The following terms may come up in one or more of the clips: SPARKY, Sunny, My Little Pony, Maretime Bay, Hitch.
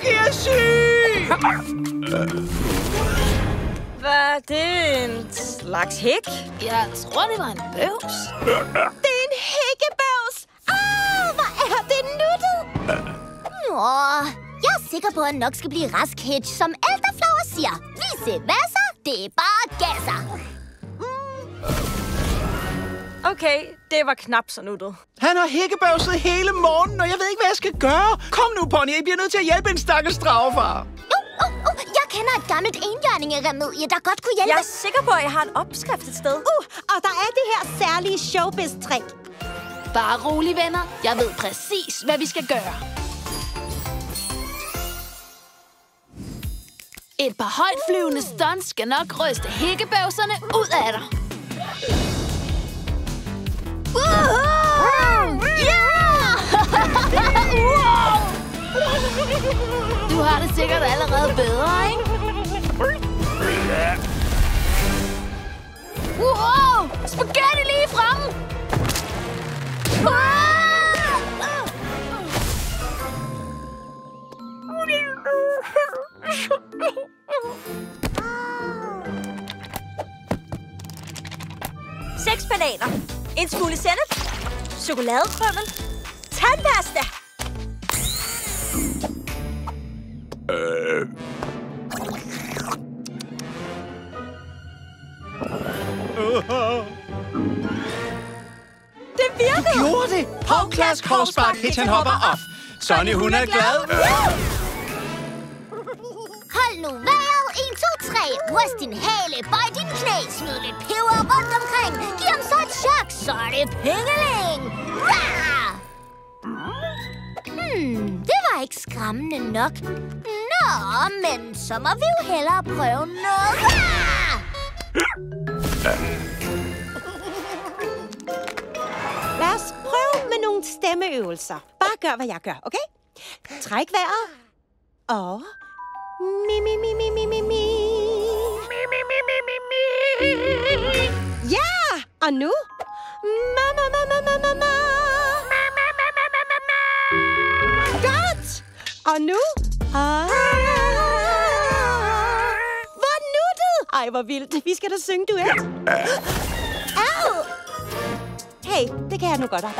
Sparky is ziek! Wat een slags hik? Ja, dat is gewoon wel een beurs. Den hækkebøvs! Åh, hvor er det nuttet! Åh, jeg er sikker på, at nok skal blive rask, Hitch, som Elderflower siger. Vise vasser, det er bare gasser. Okay, det var knap så nuttet. Han har hækkebøvset hele morgenen, og jeg ved ikke, hvad jeg skal gøre. Kom nu, Pony, jeg bliver nødt til at hjælpe en stakkels dragefar. Jeg kender et gammelt enhjørningeremedie, der godt kunne hjælpe. Jeg er sikker på, at jeg har en opskrift et sted. Og der er det her særlige showbiz-trick. Bare rolig, venner. Jeg ved præcis, hvad vi skal gøre. Et par højtflyvende stunts skal nok ryste hækkebøvserne ud af dig. Du har det sikkert allerede bedre, ikke? Wow! Spaghetti lige fremme! Seks bananer, en smule sennep, chokoladekrømmel, tandpasta. Det virkede! Du gjorde det! Havklask, havspark, Hitch han hopper op. Sunny, hun er glad. Hold nu vejret. 1, 2, 3. Rust din hale, bøj din knæ. Smid lidt peber rundt omkring. Giv ham så et chok, så er det pingeling. Det var ikke skræmmende nok. Nå, men så må vi jo hellere prøve noget. Lad os prøve med nogle stemmeøvelser. Bare gør, hvad jeg gør, okay? Træk vejret. Og... mi-mi-mi-mi-mi-mi-mi. Mi-mi-mi-mi-mi-mi. Ja! Og nu... ma-ma-ma-ma-ma-ma-ma. Godt! Og nu... Hvor nuttet! Ej, hvor vildt. Vi skal da synge duet. Au! Hey, det kan jeg nu godt have.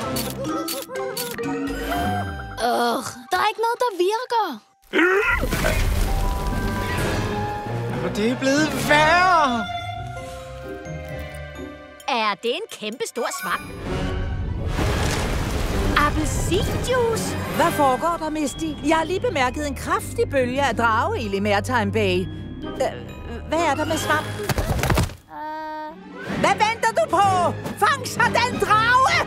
Der er ikke noget, der virker. Og det er blevet værre. Er det en kæmpe stor svamp? Appelsinjuice? Hvad foregår der, Misty? Jeg har lige bemærket en kraftig bølge af drageild i Maretime Bay. Hvad er der med svampen? Hvad venter du på? Fang så den drage!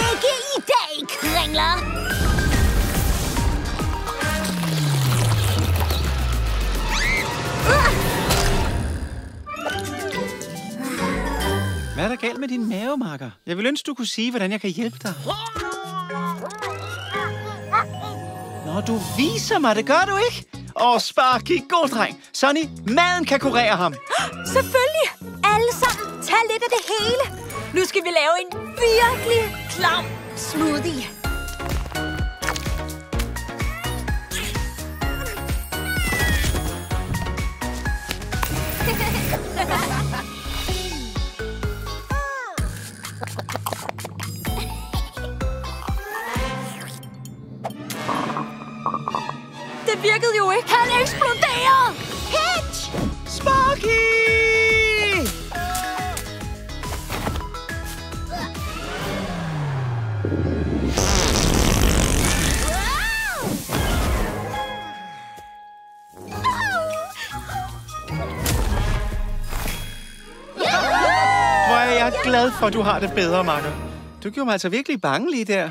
Ikke i dag, kringler! Hvad er der galt med din mave, Marker? Jeg vil ønske, du kunne sige, hvordan jeg kan hjælpe dig. Nå, du viser mig, det gør du ikke. Sparky, god dreng. Sunny, maden kan kurere ham. Selvfølgelig. Alle sammen, tag lidt af det hele. Nu skal vi lave en virkelig klam smoothie. Det virkede jo ikke. Han eksploderer! Hitch! Sparky! Hvor er jeg glad for, at du har det bedre, Marker. Du gjorde mig altså virkelig bange lige der.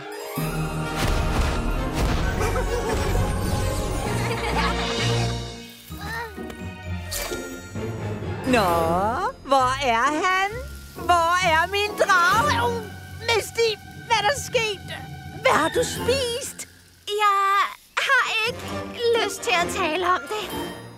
Nå, hvor er han? Hvor er min drage? Misty, hvad er der sket? Hvad har du spist? Jeg har ikke lyst til at tale om det.